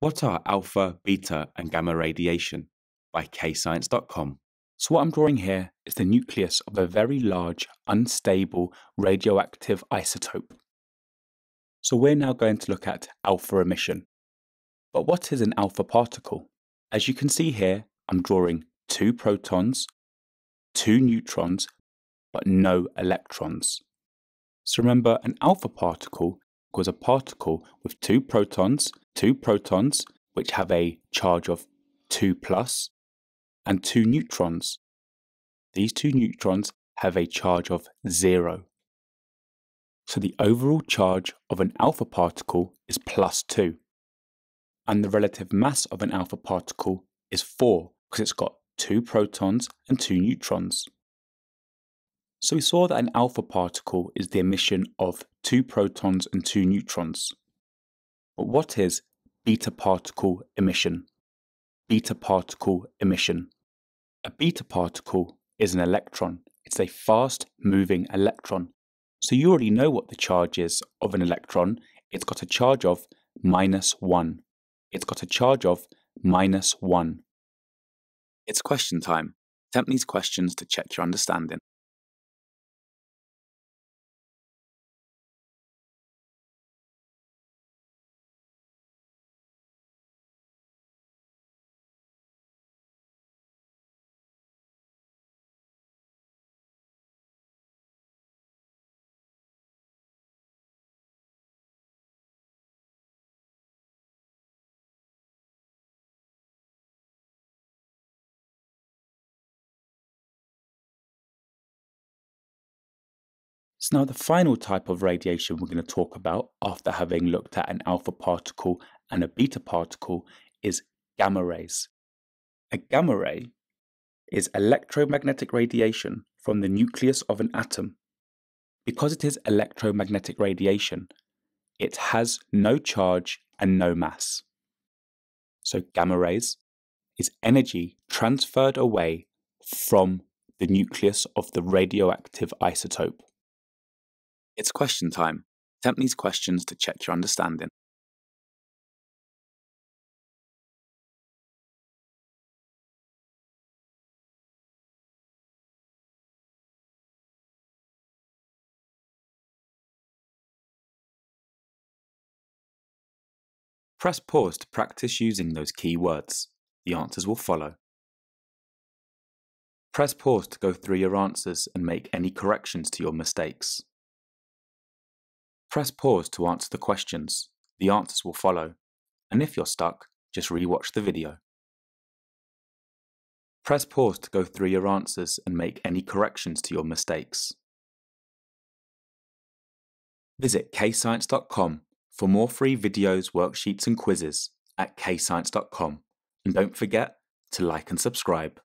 What are alpha, beta, and gamma radiation? By KayScience.com. So what I'm drawing here is the nucleus of a very large, unstable, radioactive isotope. So we're now going to look at alpha emission. But what is an alpha particle? As you can see here, I'm drawing 2 protons, 2 neutrons, but no electrons. So remember, an alpha particle equals a particle with 2 protons, which have a charge of 2+, and 2 neutrons. These 2 neutrons have a charge of 0. So the overall charge of an alpha particle is +2. And the relative mass of an alpha particle is 4, because it's got 2 protons and 2 neutrons. So we saw that an alpha particle is the emission of 2 protons and 2 neutrons. But what is beta particle emission? Beta particle emission. A beta particle is an electron. It's a fast-moving electron. So you already know what the charge is of an electron. It's got a charge of -1. It's got a charge of -1. It's question time. Attempt these questions to check your understanding. So now the final type of radiation we're going to talk about after having looked at an alpha particle and a beta particle is gamma rays. A gamma ray is electromagnetic radiation from the nucleus of an atom. Because it is electromagnetic radiation, it has no charge and no mass. So gamma rays is energy transferred away from the nucleus of the radioactive isotope. It's question time. Attempt these questions to check your understanding. Press pause to practice using those key words. The answers will follow. Press pause to go through your answers and make any corrections to your mistakes. Press pause to answer the questions. The answers will follow. And if you're stuck, just re-watch the video. Press pause to go through your answers and make any corrections to your mistakes. Visit KayScience.com for more free videos, worksheets and quizzes at KayScience.com. And don't forget to like and subscribe.